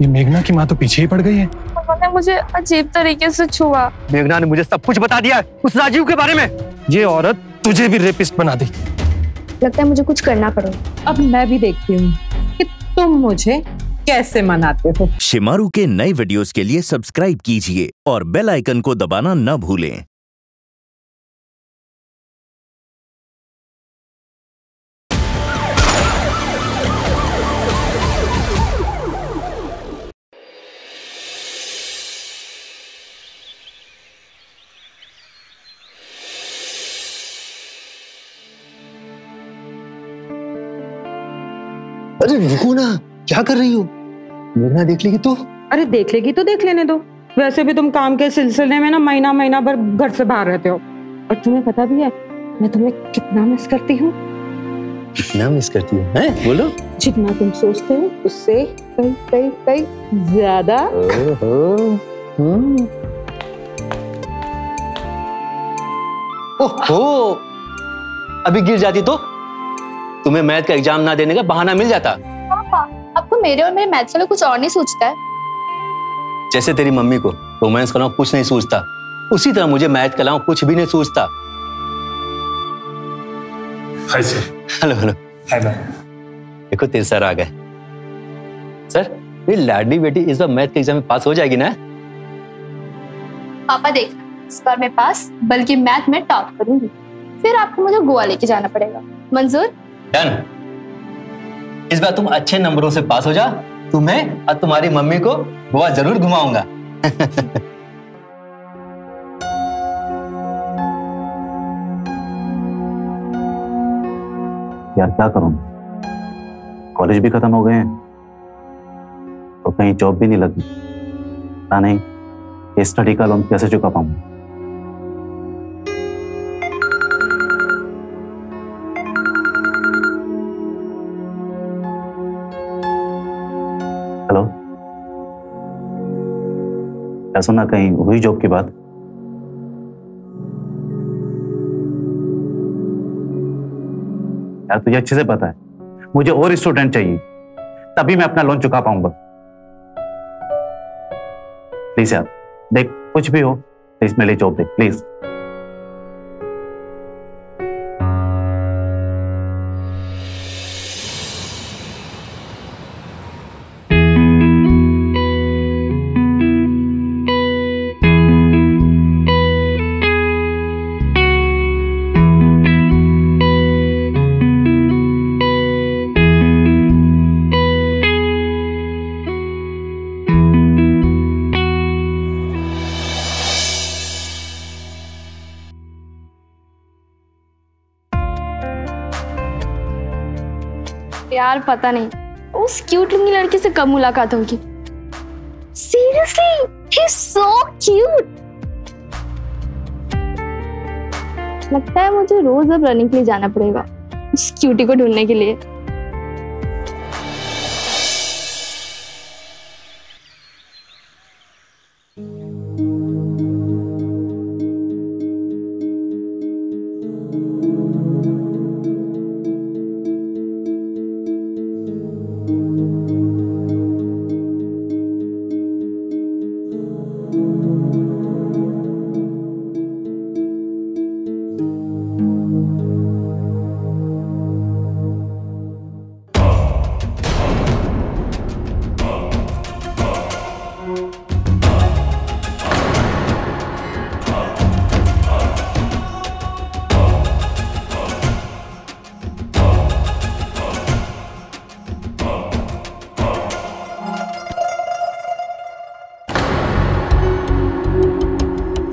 ये मेघना की माँ तो पीछे ही पड़ गई है। पापा ने मुझे अजीब तरीके से छुआ। मेघना ने मुझे सब कुछ बता दिया उस राजीव के बारे में। ये औरत तुझे भी रेपिस्ट बना दी। लगता है मुझे कुछ करना पड़ेगा। अब मैं भी देखती हूँ कि तुम मुझे कैसे मनाते हो। शेमारू के नए वीडियोस के लिए सब्सक्राइब कीजिए और बेल आइकन को दबाना न भूलें। अरे रुको ना, क्या कर रही हो? मेघना देख लेगी तो? अरे देख लेगी तो देख लेने दो। वैसे भी तुम काम के सिलसिले में ना महीना भर घर से बाहर रहते हो। और तुम्हें पता भी है मैं तुम्हें कितना मिस करती हूँ। कितना मिस करती हूँ? हैं? बोलो। जितना तुम सोचते हो उससे कई कई कई ज्यादा। ओहो, अभी गिर जाती तो तुम्हें मैथ का एग्जाम ना देने का बहाना मिल जाता। पापा, अब तो मेरे और मेरे मैथ वाले कुछ और नहीं सोचता है। जैसे तेरी मम्मी को रोमांस का नाम कुछ नहीं सोचता, उसी तरह मुझे मैथ का नाम कुछ भी नहीं सोचता। Hi sir. Hello hello. Hi ma'am. देखो तेरे सर आ गए। सर, मेरी लाडली बेटी इस बार मैथ के एग्जाम में पास हो जाएगी ना? पापा देख, इस बार मैं पास बल्कि मैथ में टॉप करूंगी। फिर आपको मुझे गोवा लेके जाना पड़ेगा। मंजूर? डन। इस बार तुम अच्छे नंबरों से पास हो जा। तुम्हें और तुम्हारी मम्मी को गोवा जरूर घुमाऊंगा। यार क्या करूं, कॉलेज भी खत्म हो गए हैं और कहीं जॉब भी नहीं लगी। पता नहीं ये स्टडी का लोन कैसे चुका पाऊंगा। सुना कहीं हुई जॉब की बात? यार तुझे अच्छे से पता है मुझे और स्टूडेंट चाहिए, तभी मैं अपना लोन चुका पाऊंगा। प्लीज यार देख, कुछ भी हो प्लीज मेरे लिए जॉब देख प्लीज। यार पता नहीं उस क्यूट लुंगी लड़की से कब मुलाकात होगी। Seriously he is so cute. लगता है मुझे रोज अब रनिंग के लिए जाना पड़ेगा उस क्यूटी को ढूंढने के लिए।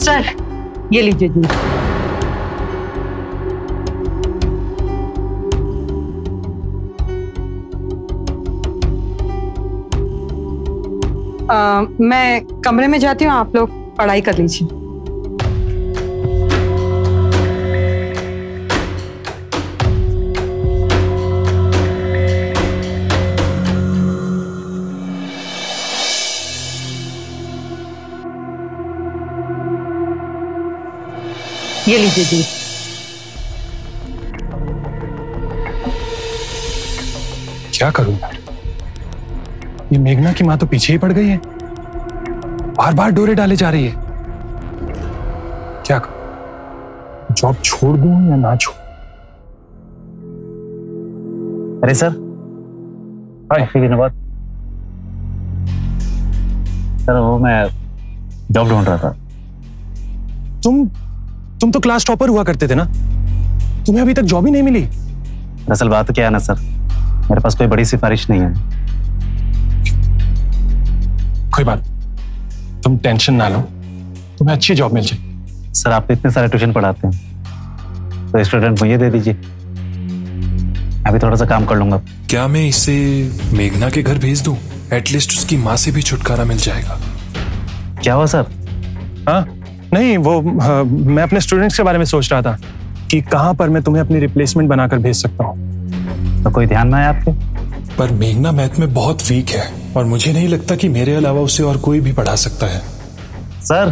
सर ये लीजिए जी। मैं कमरे में जाती हूँ, आप लोग पढ़ाई कर लीजिए। ये लीजिए जी। क्या करूं? ये मेघना की माँ तो पीछे ही पड़ गई है, बार बार डोरे डाले जा रही है। क्या जॉब छोड़ दूं या ना छोड़? अरे सर, काफी दिनों बाद। सर वो मैं जॉब ढूंढ रहा था। तुम तो क्लास टॉपर हुआ करते थे ना, तुम्हें अभी तक जॉब ही नहीं मिली? दरअसल बात क्या है ना सर, मेरे पास कोई बड़ी सिफारिश नहीं है। कोई बात, तुम टेंशन ना लो, तुम्हें अच्छी जॉब मिल जाए। सर आप तो इतने सारे ट्यूशन पढ़ाते हैं, तो स्टूडेंट मुझे दे दीजिए, अभी थोड़ा सा काम कर लूंगा। क्या मैं इसे मेघना के घर भेज दूं? एटलीस्ट उसकी माँ से भी छुटकारा मिल जाएगा। क्या हुआ सर? हाँ नहीं वो मैं अपने स्टूडेंट्स के बारे में सोच रहा था कि कहाँ पर मैं तुम्हें अपनी रिप्लेसमेंट बनाकर भेज सकता हूँ। तो कोई ध्यान ना है आपके? पर मेघना मैथ में बहुत वीक है और मुझे नहीं लगता कि मेरे अलावा उसे और कोई भी पढ़ा सकता है। सर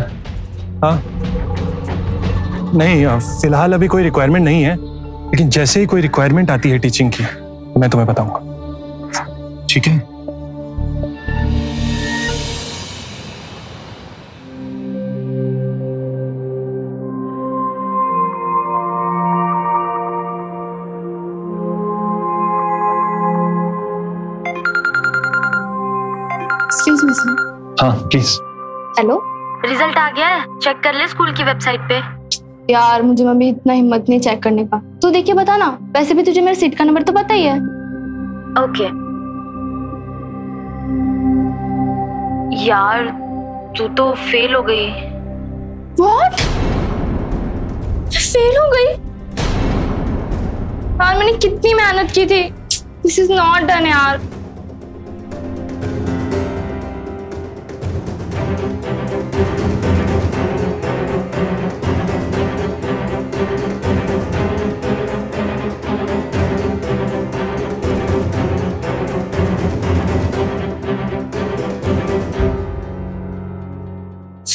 हाँ नहीं फिलहाल अभी कोई रिक्वायरमेंट नहीं है, लेकिन जैसे ही कोई रिक्वायरमेंट आती है टीचिंग की मैं तुम्हें बताऊंगा। ठीक है प्लीज। हेलो, रिजल्ट आ गया है? चेक कर ले स्कूल की वेबसाइट पे। यार मुझे अभी इतना हिम्मत नहीं चेक करने का, तू देख के बता ना। वैसे भी तुझे मेरे सीट का नंबर तो पता ही है। ओके यार तू तो फेल हो गई। व्हाट? फेल हो गई? यार मैंने कितनी मेहनत की थी, दिस इज नॉट डन यार।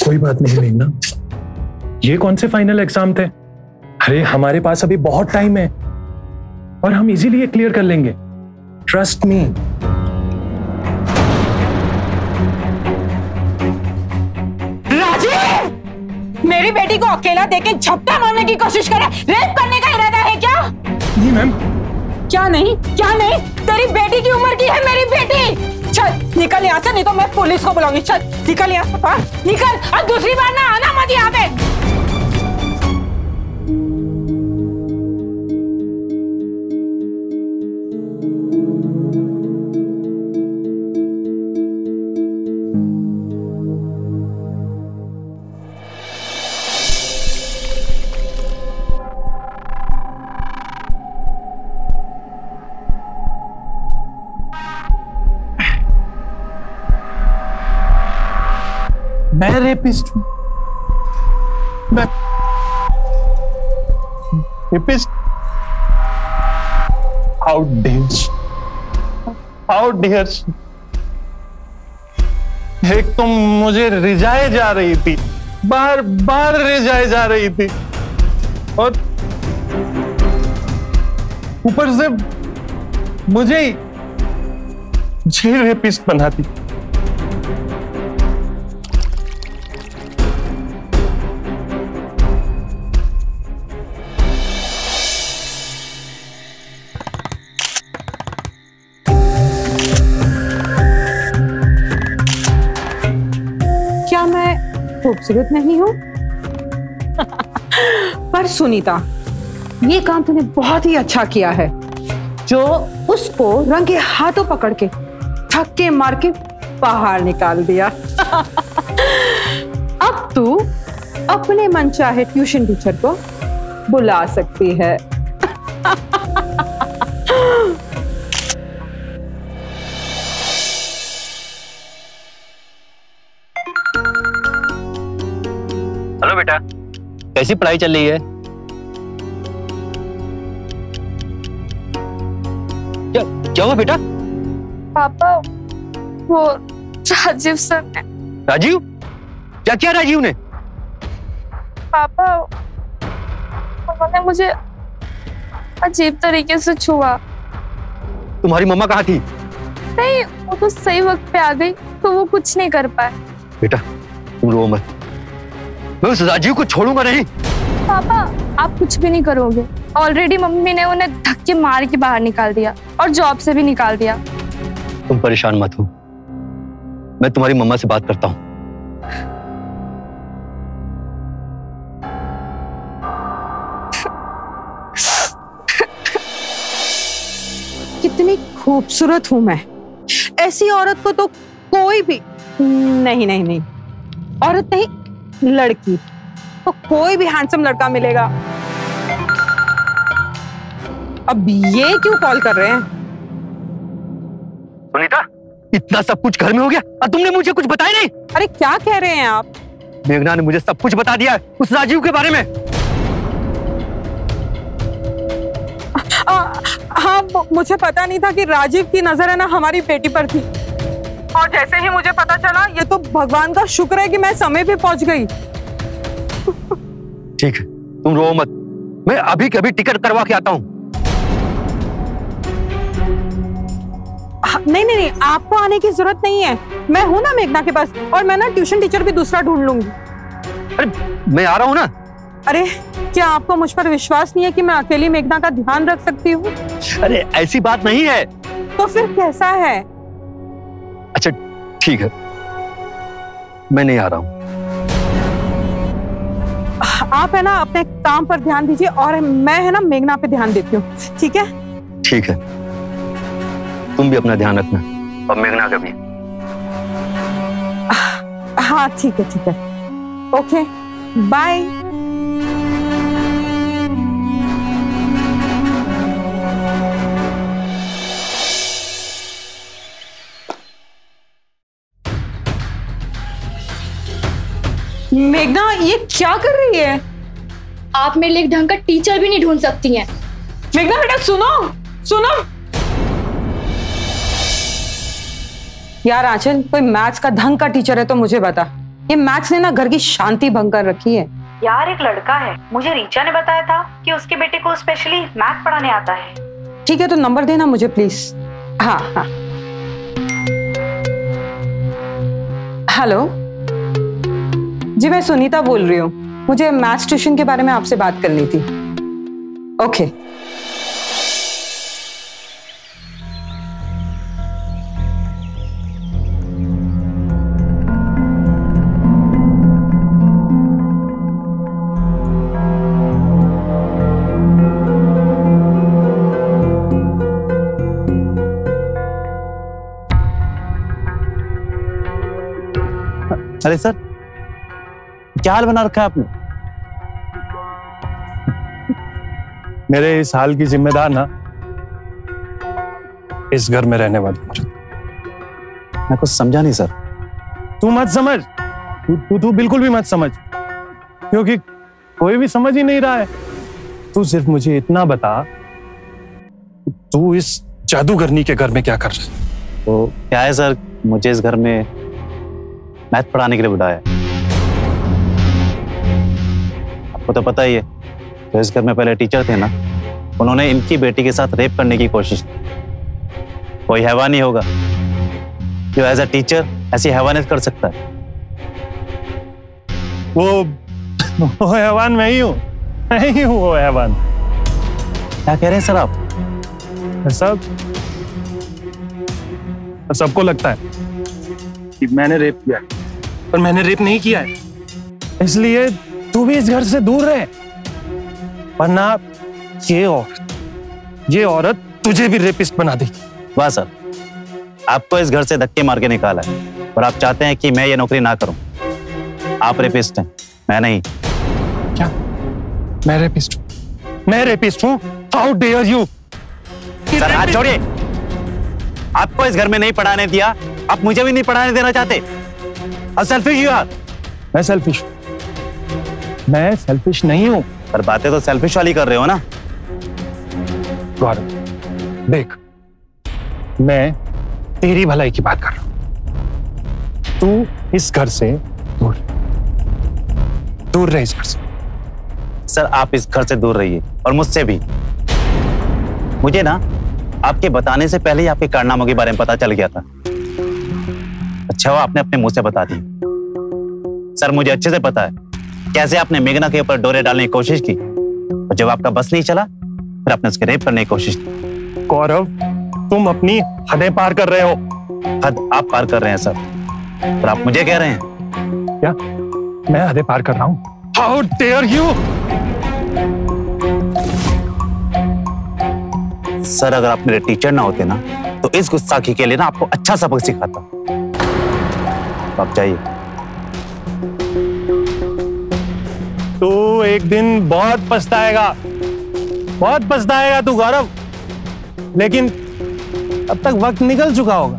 कोई बात नहीं मेघना, ये कौन से फाइनल एग्जाम थे? अरे हमारे पास अभी बहुत टाइम है और हम इजीली ये क्लियर कर लेंगे, ट्रस्ट मी। राजीव मेरी बेटी को अकेला देके झपटा मारने की कोशिश करे, रेप करने का इरादा है क्या? नहीं मैम। क्या नहीं? क्या नहीं? तेरी बेटी की उम्र की है मेरी बेटी। चल निकल यहाँ से, नहीं तो मैं पुलिस को बुलाऊंगी। चल निकल यहाँ से, निकल, और दूसरी बार ना आना मत यहाँ पे। मैं रेपिस्ट हूं। Rapist? How dare she? How dare she? एक तो मुझे रिझाए जा रही थी, बार बार रिझाए जा रही थी, और ऊपर से मुझे रेपिस्ट बनाती। खूबसूरत नहीं हूँ पर सुनीता ये काम तूने बहुत ही अच्छा किया है, जो उसको रंगे हाथों पकड़ के धक्के मार के बाहर निकाल दिया। अब तू अपने मनचाहे ट्यूशन टीचर को बुला सकती है। बेटा कैसी पढ़ाई चल रही है? क्या हुआ बेटा? पापा वो राजीव सर ने। राजीव? क्या क्या राजीव ने? पापा उन्होंने मुझे अजीब तरीके से छुआ। तुम्हारी मम्मा कहाँ थी? नहीं वो तो सही वक्त पे आ गई तो वो कुछ नहीं कर पाए। बेटा तुम रो मत, मैं उस राजीव को छोड़ूंगा नहीं। पापा आप कुछ भी नहीं करोगे, ऑलरेडी मम्मी ने उन्हें धक्के मार के बाहर निकाल दिया और जॉब से भी निकाल दिया। तुम परेशान मत हो, मैं तुम्हारी मम्मा से बात करता हूँ। कितनी खूबसूरत हूँ मैं, ऐसी औरत को तो कोई भी नहीं नहीं नहीं औरत नहीं लड़की तो कोई भी हैंडसम लड़का मिलेगा। अब ये क्यों कॉल कर रहे हैं? सुनीता इतना सब कुछ घर में हो गया और तुमने मुझे कुछ बताया नहीं? अरे क्या कह रहे हैं आप? मेघना ने मुझे सब कुछ बता दिया है उस राजीव के बारे में। हाँ मुझे पता नहीं था कि राजीव की नजर है ना हमारी बेटी पर थी, और जैसे ही मुझे पता चला ये तो भगवान का शुक्र है कि मैं समय पे पहुंच गई। ठीक है तुम रो मत, मैं अभी कभी टिकट करवा के आता हूँ। नहीं नहीं नहीं आपको आने की जरूरत नहीं है, मैं हूँ ना मेघना के पास, और मैं ना ट्यूशन टीचर भी दूसरा ढूंढ लूंगी। अरे मैं आ रहा हूँ ना। अरे क्या आपको मुझ पर विश्वास नहीं है कि मैं अकेली मेघना का ध्यान रख सकती हूँ? अरे ऐसी बात नहीं है। तो फिर कैसा है? अच्छा ठीक है मैं नहीं आ रहा हूँ। आप है ना अपने काम पर ध्यान दीजिए और मैं है ना मेघना पे ध्यान देती हूँ। ठीक है ठीक है, तुम भी अपना ध्यान रखना और मेघना का भी। हाँ ठीक है ठीक है, ओके बाय। मेघना ये क्या कर रही है? आप मेरे लिए एक ढंग का टीचर भी नहीं ढूंढ सकती हैं। मेघना बेटा सुनो सुनो यार, आंचल कोई मैथ्स का ढंग का टीचर है तो मुझे बता। ये मैथ्स ने ना घर की शांति भंग कर रखी है। यार एक लड़का है, मुझे रीचा ने बताया था कि उसके बेटे को स्पेशली मैथ पढ़ाने आता है। ठीक है तो नंबर देना मुझे प्लीज। हाँ हाँ हेलो जी, मैं सुनीता बोल रही हूँ। मुझे मैथ्स ट्यूशन के बारे में आपसे बात करनी थी। ओके अरे सर क्या हाल बना रखा है आपने? मेरे इस हाल की जिम्मेदार ना इस घर में रहने वाली। मैं कुछ समझा नहीं सर। तू मत समझ, तू बिल्कुल भी मत समझ, क्योंकि कोई भी समझ ही नहीं रहा है। तू सिर्फ मुझे इतना बता, तू इस जादूगरनी के घर में क्या कर रहा है? तो क्या है सर, मुझे इस घर में मैथ पढ़ाने के लिए बुलाया है। वो तो पता ही है, तो इस घर में पहले टीचर थे ना, उन्होंने इनकी बेटी के साथ रेप करने की कोशिश की। कोई हैवान ही होगा जो एज अ टीचर ऐसी हैवानियत कर सकता है। वो हैवान मैं ही हूँ, मैं ही हूँ वो हैवान। क्या कह रहे हैं सर आप? सबको लगता है कि मैंने रेप किया है, पर मैंने रेप नहीं किया है। इसलिए तू भी इस घर से दूर रहे, वरना ये औरत तुझे भी रेपिस्ट बना देगी। वाह सर, आपको इस घर से धक्के मार के निकाला है और आप चाहते हैं कि मैं ये नौकरी ना करूं। आप रेपिस्ट हैं, मैं नहीं। क्या मैं रेपिस्ट हूं? मैं रेपिस्ट हूं? How dare you! सर हाथ जोड़िए, आपको इस घर में नहीं पढ़ाने दिया, आप मुझे भी नहीं पढ़ाने देना चाहते। Selfish you are. मैं सेल्फिश? मैं सेल्फिश नहीं हूँ। पर बातें तो सेल्फिश वाली कर रहे हो ना। गौरव देख, मैं तेरी भलाई की बात कर रहा हूं। तू इस घर से दूर रहे। इस घर से सर, आप इस घर से दूर रहिए और मुझसे भी। मुझे ना आपके बताने से पहले ही आपके कारनामों के बारे में पता चल गया था। अच्छा हुआ आपने अपने मुंह से बता दी। सर मुझे अच्छे से पता है कैसे आपने मेघना के ऊपर डोरे डालने की कोशिश की, और जब आपका बस नहीं चला फिर आपने उसके रेप करने की कोशिश की। गौरव तुम अपनी हदें पार कर रहे हो। हद आप पार कर रहे हैं सर, और आप मुझे कह रहे हैं क्या मैं हदें पार कर रहा हूँ? How dare you! सर अगर आप मेरे टीचर ना होते ना तो इस गुस्ताखी के लिए ना आपको अच्छा सबक सिखाता। तो आप जाइए। तू एक दिन बहुत पछताएगा तू गौरव, लेकिन अब तक वक्त निकल चुका होगा।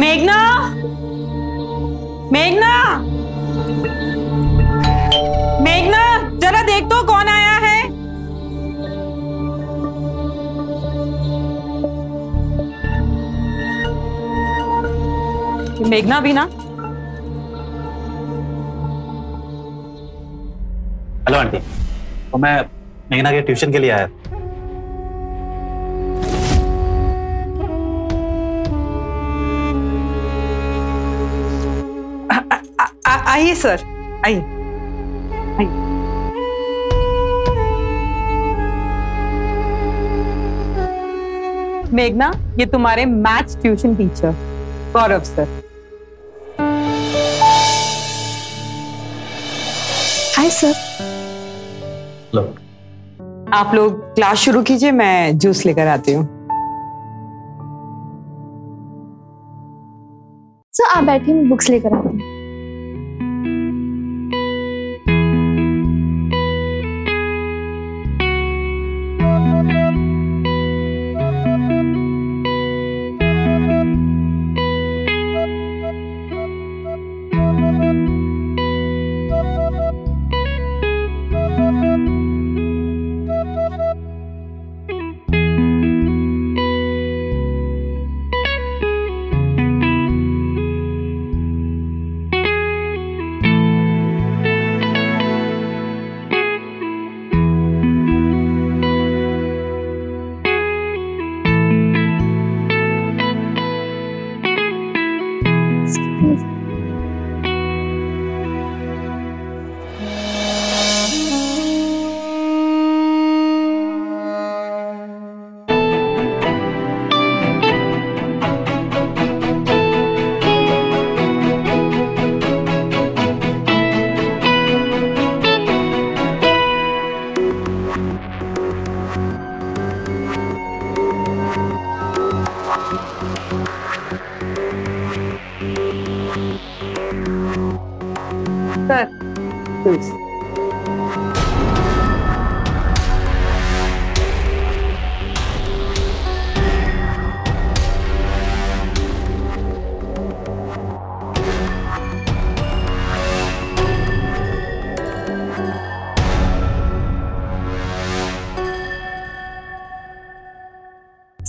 मेघना, मेघना, मेघना जरा देख तो कौन आया है। मेघना भी ना। हेलो आंटी, तो मैं मेघना के ट्यूशन के लिए आया। आइए सर, आइए आइए। मेघना ये तुम्हारे maths tuition teacher Gaurav sir. Hi sir. Hello. आप लोग क्लास शुरू कीजिए, मैं जूस लेकर आती हूँ। सर आप बैठे, मैं बुक्स लेकर आती हूँ।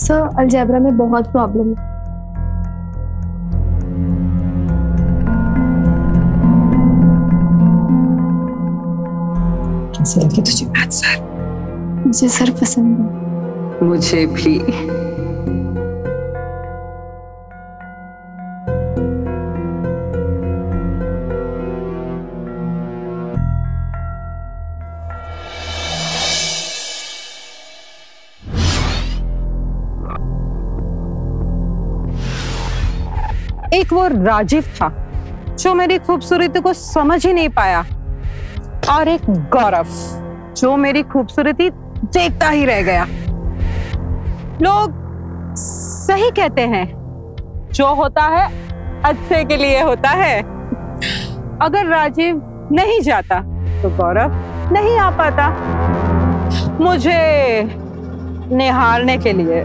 सर अलजेब्रा में बहुत प्रॉब्लम है। कैसे लगी तुझे मैथ्स सर? मुझे सर पसंद है। मुझे भी। एक वो राजीव था जो मेरी खूबसूरती को समझ ही नहीं पाया, और एक गौरव जो मेरी खूबसूरती देखता ही रह गया। लोग सही कहते हैं जो होता है अच्छे के लिए होता है। अगर राजीव नहीं जाता तो गौरव नहीं आ पाता मुझे निहारने के लिए।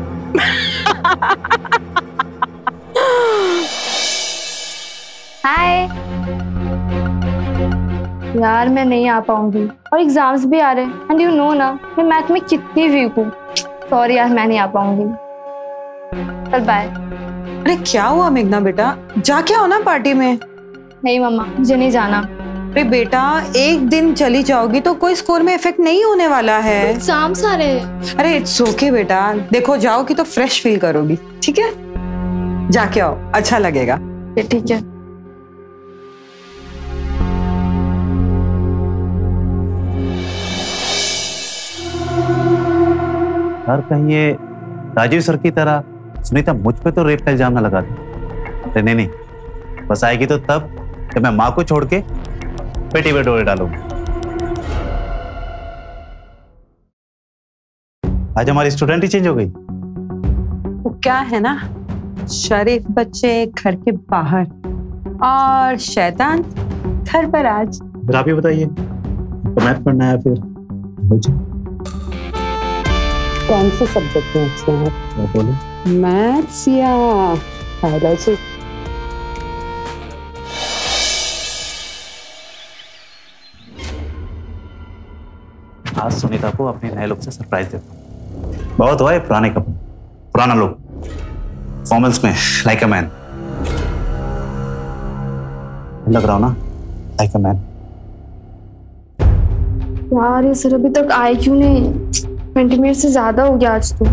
हाय यार, मैं नहीं आ पाऊंगी और एग्जाम्स भी आ रहे हैं, एंड यू नो ना मैं मैथ में कितनी वीक हूँ। सॉरी यार मैं नहीं आ पाऊंगी, चल बाय। अरे क्या हुआ मेघना बेटा, जा क्या हो ना पार्टी में। नहीं मम्मा मुझे नहीं जाना, अरे बेटा एक दिन चली जाओगी तो कोई स्कूल में इफेक्ट नहीं होने वाला है, एग्जाम सारे। अरे इट्स ओके बेटा, देखो जाओगी तो फ्रेश फील करोगी, ठीक है? जाके आओ, अच्छा लगेगा। ठीक है। सर कहिए राजीव सर की तरह सुनीता मुझ पे तो रेप का इल्जाम ना लगा दे। नहीं, बस आएगी तो तब जब मैं माँ को छोड़ के बेटी पे डोरे डालूंगा। आज हमारी स्टूडेंट ही चेंज हो गई। वो क्या है ना, शरीफ बच्चे घर के बाहर और शैतान घर पर। आज आप ही बताइए, तो मैथ पढ़ना है फिर कौन से सब्जेक्ट में अच्छे हैं? मैथ्स या बायोलॉजी? आज सुनीता को अपने नए लुक से सरप्राइज देता हूँ। बहुत हुआ है पुराने कपड़े, पुराना लुक, फॉर्मल्स में लाइक अ मैन। लग रहा हो ना लाइक अ मैन? यार ये सर अभी तक आए क्यों नहीं? 20 मिनट से ज्यादा हो गया आज तो।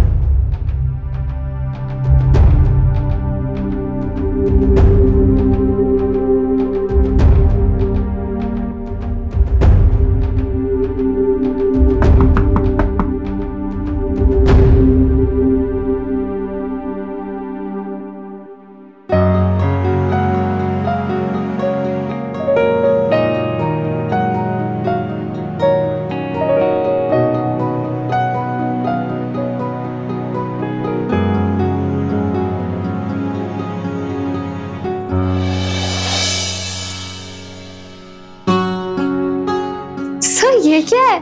क्या है?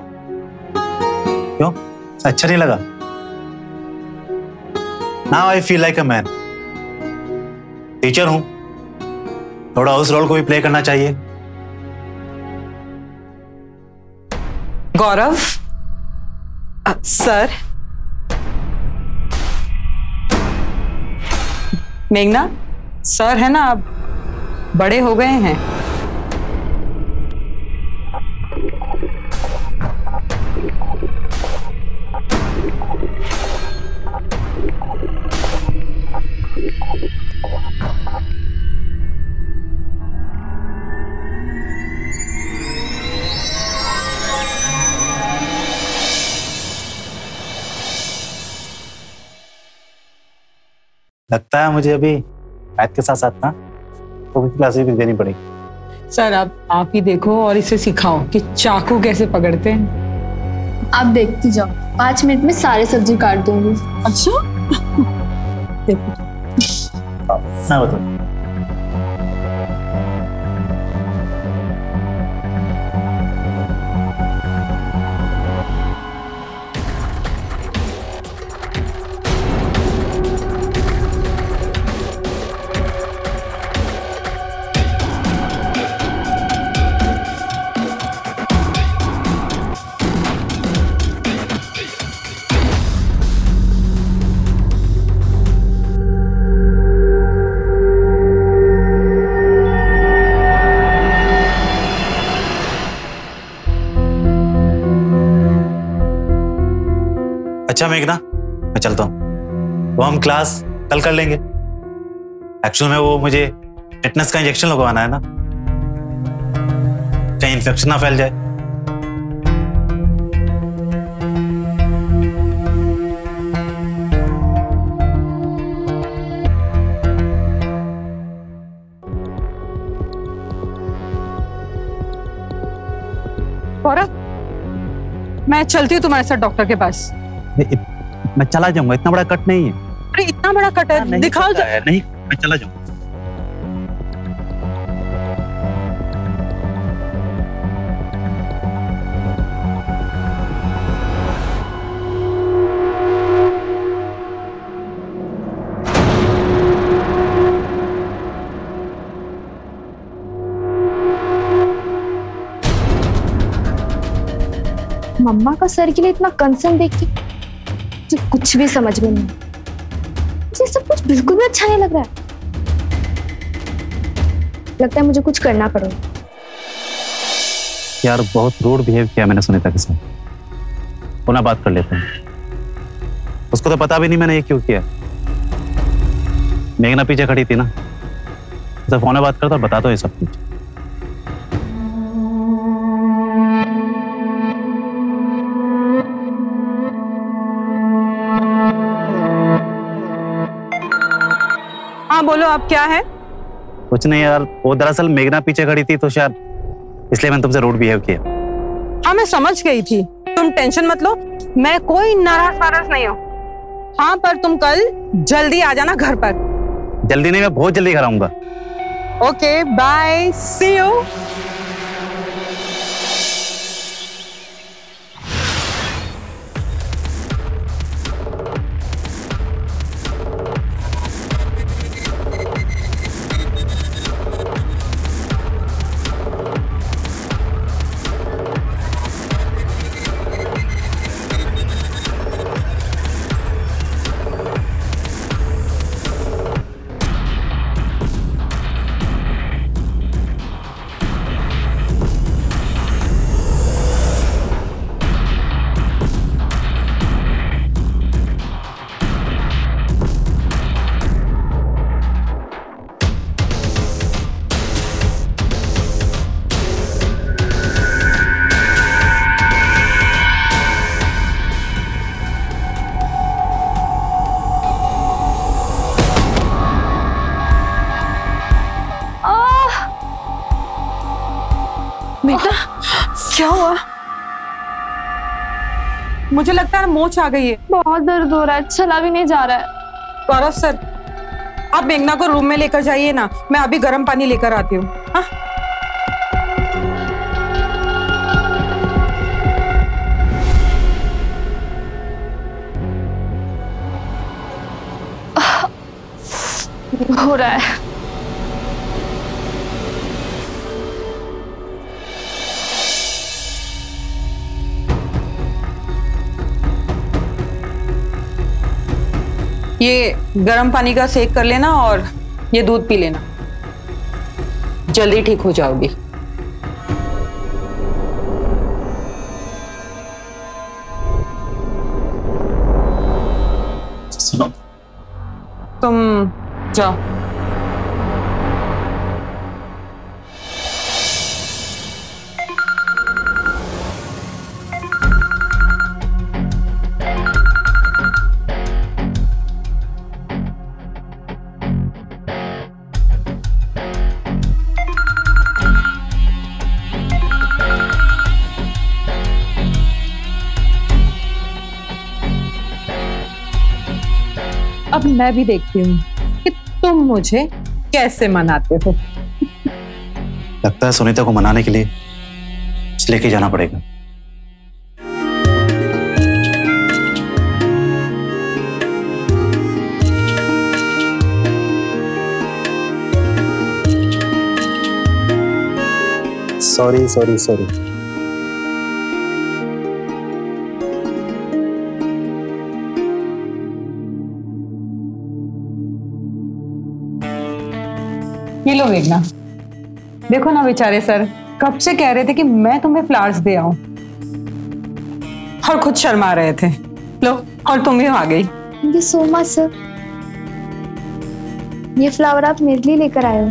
क्यों अच्छा नहीं लगा? Now I feel like a man. Teacher हूं, थोड़ा उस रोल को भी प्ले करना चाहिए। गौरव सर, मेघना सर है ना, आप बड़े हो गए हैं। लगता है मुझे अभी मैथ के साथ साथ ना तो क्लासेस भी देनी पड़ेगी। सर आप ही देखो और इसे सिखाओ कि चाकू कैसे पकड़ते हैं। आप देखती जाओ, 5 मिनट में सारे सब्जी काट दूंगी। अच्छा देखो ना, बताओ अच्छा मेघना, मैं चलता हूँ। वो हम क्लास कल कर लेंगे। एक्चुअल में वो मुझे टिटनेस का इंजेक्शन लगवाना है ना, कहीं इन्फेक्शन ना फैल जाए। मैं चलती हूँ तुम्हारे साथ डॉक्टर के पास। मैं चला जाऊंगा, इतना बड़ा कट नहीं है। अरे इतना बड़ा कट है, दिखाओ। नहीं, मैं चला जाऊंगा। मम्मा का सर के लिए इतना कंसर्न देख के कुछ भी समझ में नहीं। मुझे सब कुछ बिल्कुल भी अच्छा नहीं लग रहा है। लगता है मुझे कुछ करना पड़ेगा। यार बहुत रूड बिहेव किया मैंने सुनीता के साथ। पुनः बात कर लेते हैं। उसको तो पता भी नहीं मैंने ये क्यों किया। मेघना पीछे खड़ी थी ना, तो फोन में बात करता और बता दो ये सब कुछ। हाँ बोलो, आप क्या है? कुछ नहीं यार, वो दरअसल मेघना पीछे खड़ी थी तो शायद इसलिए मैंने तुमसे रूड बिहेव किया। हाँ मैं समझ गई थी, तुम टेंशन मत लो, मैं कोई नाराज वाराज नहीं हूँ। हाँ पर तुम कल जल्दी आ जाना घर पर। जल्दी नहीं, मैं बहुत जल्दी घर आऊंगा। Okay bye, see you. क्या हुआ? मुझे लगता है मोच आ गई है। बहुत दर्द हो रहा है, चला भी नहीं जा रहा है। गौरव सर, आप मेघना को रूम में लेकर जाइए ना, मैं अभी गर्म पानी लेकर आती हूँ। हो रहा है ये गर्म पानी का सेक कर लेना और ये दूध पी लेना, जल्दी ठीक हो जाओगी। सुनो, तुम जाओ। अब मैं भी देखती हूँ कि तुम मुझे कैसे मनाते हो। लगता है सुनीता को मनाने के लिए लेके जाना पड़ेगा। सॉरी। ये लो मेघना, देखो ना बेचारे सर कब से कह रहे थे कि मैं तुम्हें फ्लावर्स दे आऊं और खुद शर्मा रहे थे। लो, और तुम भी आ गई। Thank you so much sir, ये फ्लावर आप मेरे लिए लेकर आए हो।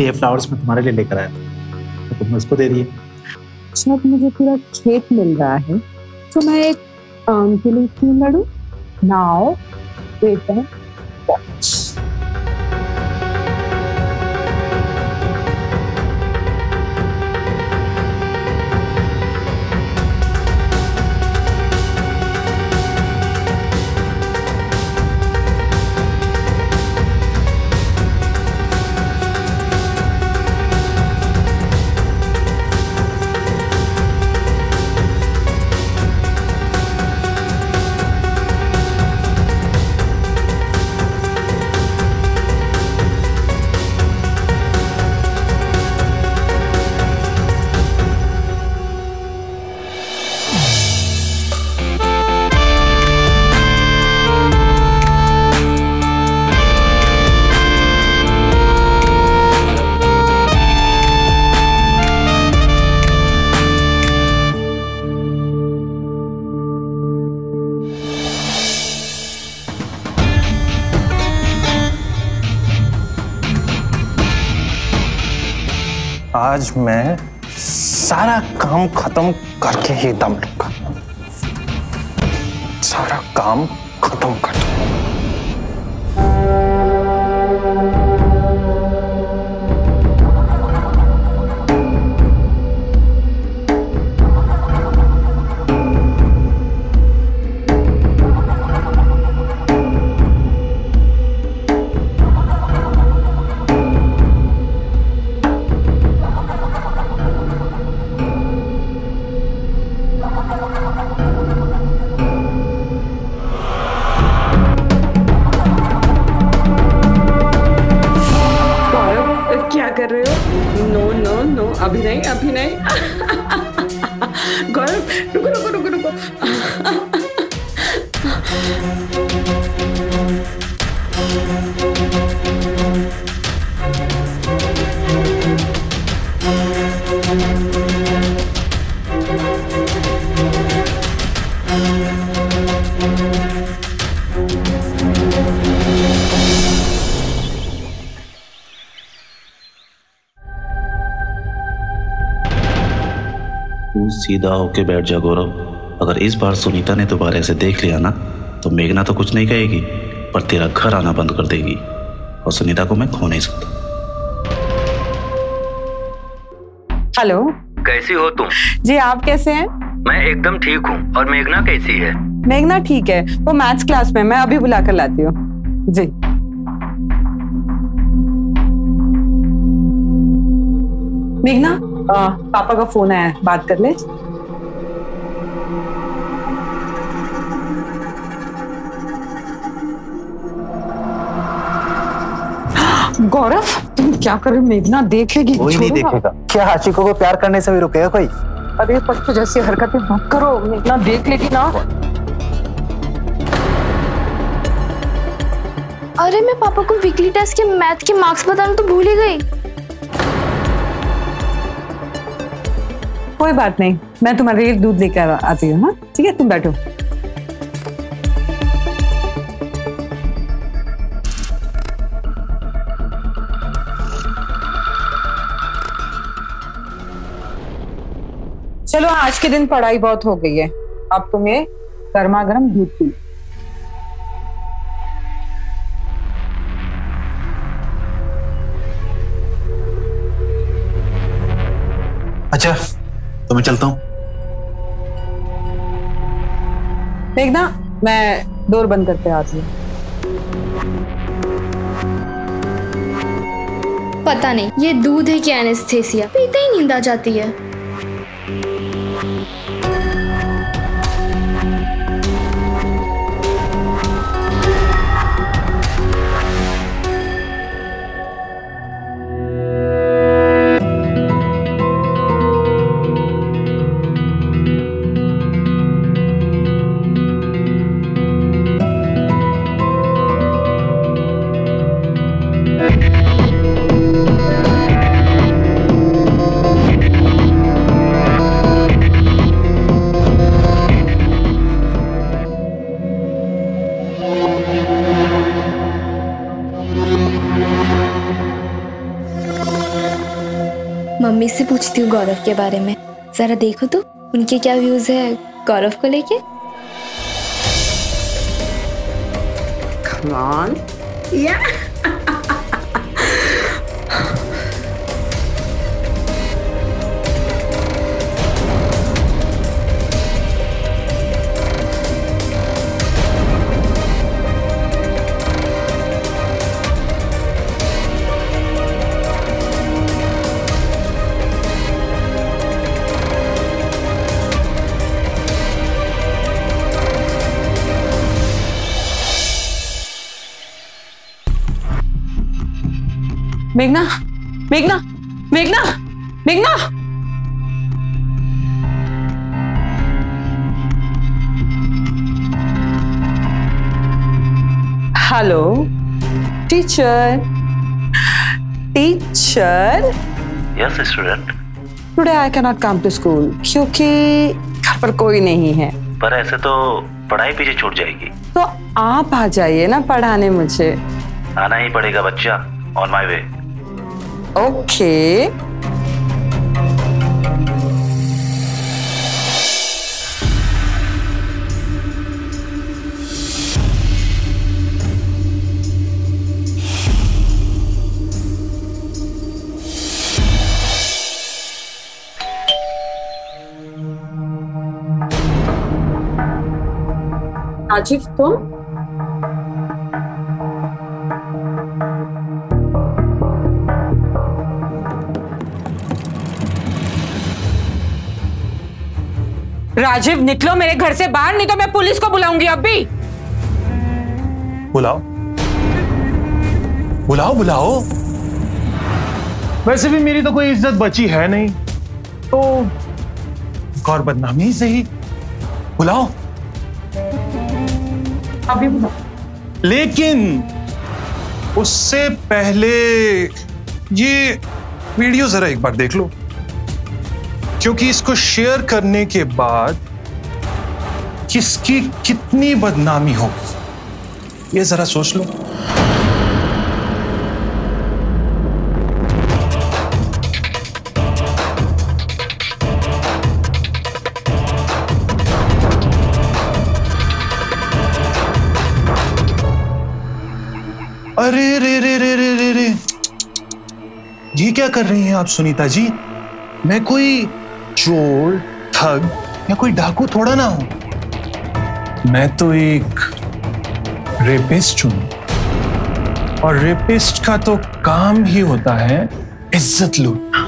ये फ्लावर्स मैं तुम्हारे लिए लेकर आया था, तो तुमने उसको दे दिए। जब मुझे पूरा खेत मिल रहा है तो मैं एक आम के लिए क्यों लड़ूं? Now wait and watch. आज मैं सारा काम खत्म करके ही दम लूंगा, सारा काम खत्म कर दूंगा। अभी नहीं, अभी नहीं। गौरव रुको रुको रुको रुको। सीधा होके बैठ जा गौरव। अगर इस बार सुनीता ने दोबारा ऐसे देख लिया ना तो मेघना तो कुछ नहीं कहेगी पर तेरा घर आना बंद कर देगी और सुनीता को मैं खो नहीं सकता। हेलो, कैसी हो तुम? जी आप कैसे हैं? मैं एकदम ठीक हूँ। और मेघना कैसी है? मेघना ठीक है, वो मैथ्स क्लास में, मैं अभी बुला कर लाती हूँ। जी मेघना, पापा का फोन आया, बात कर ले। गौरव तुम क्या कर रहे हो? मेघना देख लेगी। कोई नहीं देखेगा। क्या आशिकों को प्यार करने से भी रुकेगा कोई? अरे पप्पू जैसी हरकतें मत करो, मेघना देख लेगी ना। अरे मैं पापा को वीकली टेस्ट के मैथ के मार्क्स बताना तो भूल ही गई। कोई बात नहीं, मैं तुम्हारे लिए दूध लेकर आती हूँ। हाँ ठीक है, तुम बैठो। चलो आज के दिन पढ़ाई बहुत हो गई है, अब तुम्हें गर्मा गर्म दूध पी। अच्छा तो मैं चलता हूँ। मेघना मैं डोर बंद करके आती हूँ। पता नहीं ये दूध है कि एनेस्थेसिया, पीते ही नींद आ जाती है। मम्मी से पूछती हूँ गौरव के बारे में, जरा देखो तो उनके क्या व्यूज है गौरव को लेके। कमान या मेघना मेघना मेघना मेघना hello teacher teacher. Yes student. Today I can not come to school क्योंकि घर पर कोई नहीं है। पर ऐसे तो पढ़ाई पीछे छूट जाएगी। तो आप आ जाइए ना पढ़ाने, मुझे आना ही पड़ेगा बच्चा। On my way. Okay. Rajiv तुम? राजीव निकलो मेरे घर से बाहर, नहीं तो मैं पुलिस को बुलाऊंगी। अब भी बुलाओ बुलाओ बुलाओ। वैसे भी मेरी तो कोई इज्जत बची है नहीं, तो और बदनामी से ही बुलाओ। अभी बुलाओ। लेकिन उससे पहले ये वीडियो जरा एक बार देख लो, क्योंकि इसको शेयर करने के बाद किसकी कितनी बदनामी होगी ये जरा सोच लो। अरे रे रे रे रे रे रे, ये क्या कर रही हैं आप सुनीता जी? मैं कोई चोर, ठग या कोई डाकू थोड़ा ना हूं। मैं तो एक रेपिस्ट हूं, और रेपिस्ट का तो काम ही होता है इज्जत लूटना।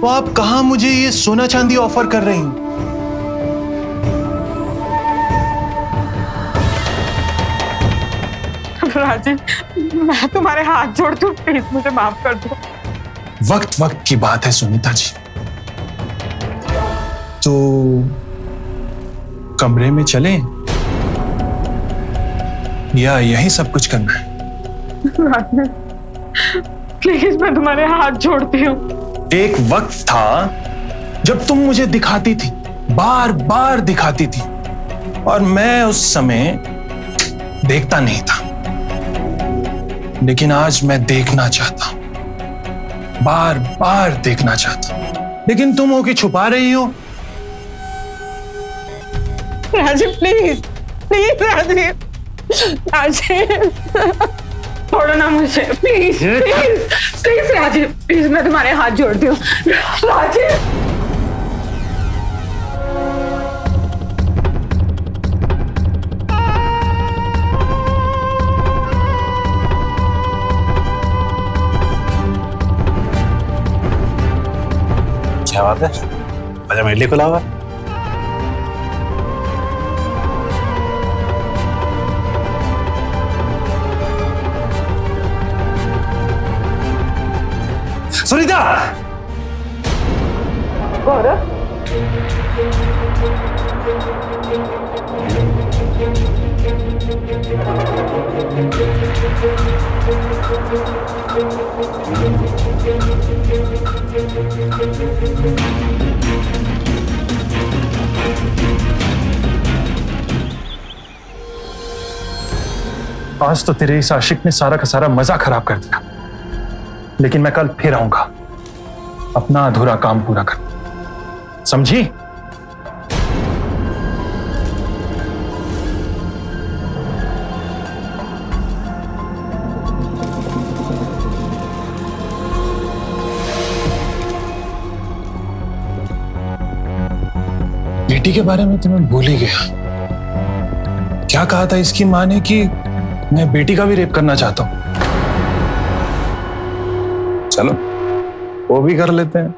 तो आप कहां मुझे ये सोना चांदी ऑफर कर रही हैं? राजीव मैं तुम्हारे हाथ जोड़ती हूँ, प्लीज मुझे माफ कर दो। वक्त वक्त की बात है सुनीता जी। तो कमरे में चलें या यही सब कुछ करना है? प्लीज मैं तुम्हारे हाथ जोड़ती हूँ। एक वक्त था जब तुम मुझे दिखाती थी, बार बार दिखाती थी, और मैं उस समय देखता नहीं था, लेकिन आज मैं देखना चाहता हूं, बार बार देखना चाहता हूं, लेकिन तुम हो कि छुपा रही हो। राजीव प्लीज प्लीज राजीव, राजीव छोड़ो ना मुझे, please please please Rajiv please, मैं तुम्हारे हाथ जोड़ती हूँ राजीव। क्या बात है, अच्छा मेरे लिए खुला हुआ? सुनीता! गौरव? आज तो तेरे इस आशिक ने सारा का सारा मजा खराब कर दिया, लेकिन मैं कल फिर आऊंगा अपना अधूरा काम पूरा कर, समझी? बेटी के बारे में तुम्हें भूल ही गया। क्या कहा था इसकी मां ने कि मैं बेटी का भी रेप करना चाहता हूं। चलो वो भी कर लेते हैं।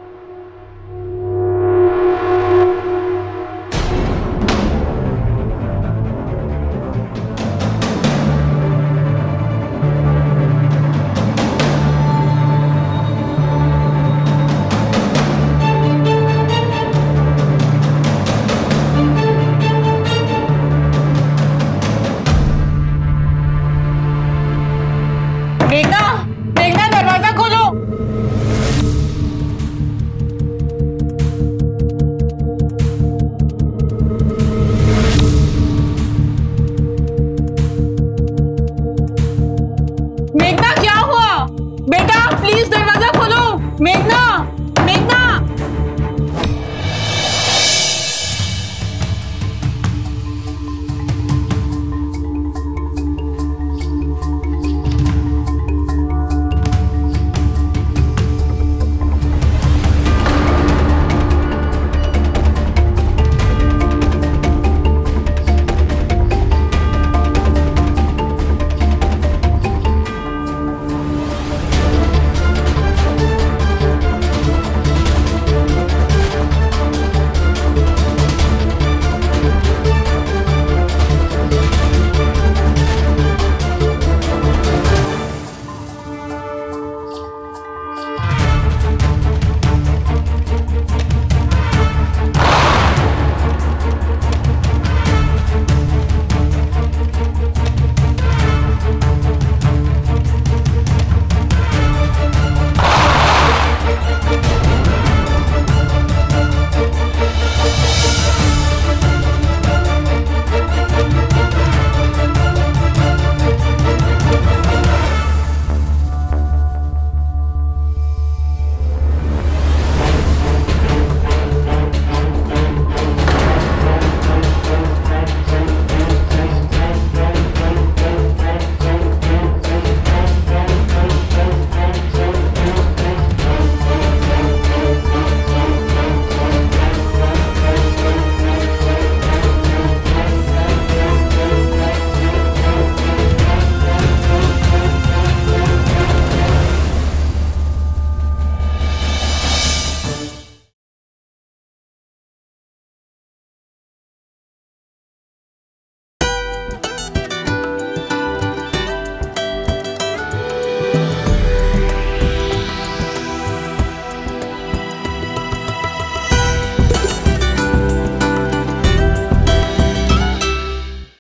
मेघना क्या हुआ? बेटा प्लीज दरवाजा खोलो। मेघना